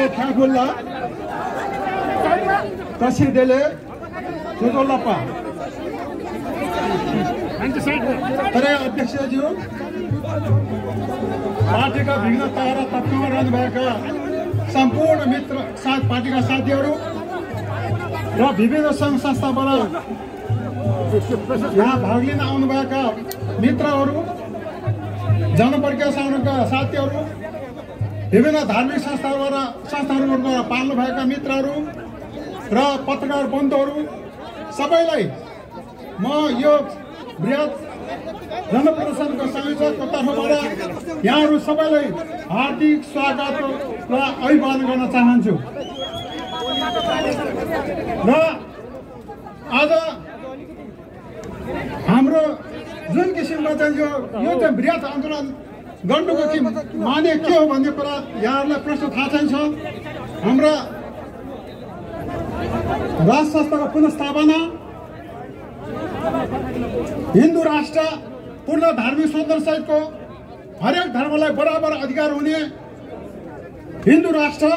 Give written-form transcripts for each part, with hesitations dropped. Kagula, Tasidele, Jodolapa. अरे अध्यक्ष जी party का विघ्न तारा तत्व राज भएका सम्पूर्ण मित्र साथ पार्टी का साथीहरु र विभिन्न संघ संस्थाबाट यहाँ भाग लिन आउनु भएका मित्रहरु जनवर्गीय संगठनका साथीहरु विभिन्न धार्मिक संस्थाहरुबाट पाल्नु भएका मित्रहरु र पत्रकार बन्धुहरु सबैलाई म यो बृहत जनप्रदर्शनको संयोजकको तर्फबाट यहाँहरु सबैलाई हार्दिक स्वागत र अभिवादन गर्न चाहन्छु र आज हाम्रो जुन किसिममा चाहिँ यो चाहिँ बृहत आन्दोलन गर्नुको माने के हो भन्ने कुरा यहाँहरुलाई प्रश्न थाहा छैन। हाम्रो राष्ट्र संस्थाको पुनर्स्थापना, हिन्दू राष्ट्र, पूर्ण धार्मिक स्वतन्त्र सहितको हरेक धर्मलाई बराबर अधिकार हुने हिन्दू राष्ट्र,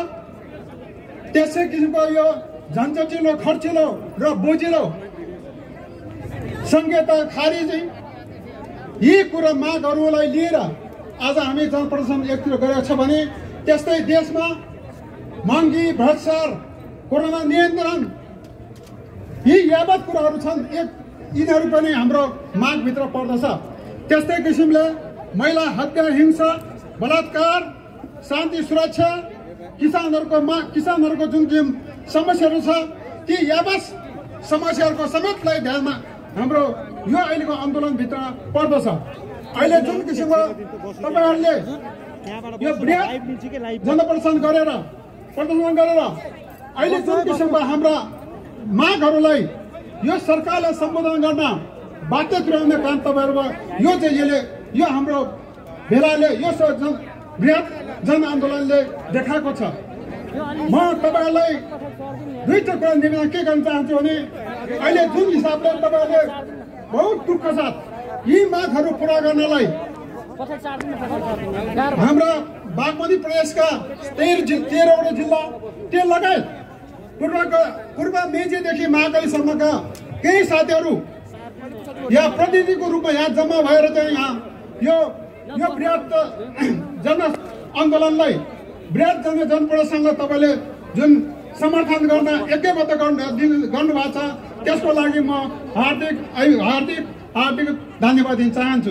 त्यसै किसिमको यो झन्झटिलो, खर्चिलो र बोझिलो संहिता खारिज, यी कुरा मागहरूलाई लिएर आज हामी जनप्रदर्शन एकतिर गरेको छ भने त्यस्तै देशमा महँगी, भ्रष्टाचार, कोरोना नियन्त्रण, यी यावत कुराहरू छन्। यिनीहरू पनि हाम्रो मागभित्र पर्दछ। त्यस्तै किसिमले महिला हत्या, हिंसा, बलात्कार, शान्ति सुरक्षा, किसानहरूको माग, किसानहरूको जुन जुन समस्याहरू छ, ती यावत समस्याहरूको समेतलाई ध्यानमा हाम्रो यो अहिलेको आन्दोलनभित्र पर्दछ। अहिले जुन किसिमको तपाईँहरूले यो बृहत जनप्रदर्शन गरेर अहिले जुन किसिमको हाम्रा मागहरूलाई यो सरकारले सम्बोधन गर्न बाध्य तुल्याउने काम तपाईँहरूमा यो चाहिँ यसले यो हाम्रो भेलाले यो बृहत जनआन्दोलनले देखाएको छ। म तपाईँहरूलाई दुईटा कुरा निवेदन के गर्न चाहन्छु भने अहिले जुन हिसाबले तपाईँहरूले बहुत दुःखका साथ यी मागहरू पुरा गर्नलाई हाम्रा बागमती प्रदेशका 13 जिल्ला लगायत पूर्व मेचीदेखि महाकालीसम्मका केही साथीहरू यहाँ प्रतिनिधिको रूपमा यहाँ जम्मा भएर चाहिँ यहाँ यो बृहत जन आन्दोलनलाई, बृहत जनप्रदर्शनलाई तपाईँले जुन समर्थन गर्न एकैबद्ध गर्नुभएको छ त्यसको लागि म हार्दिक हार्दिक धन्यवाद दिन चाहन्छु।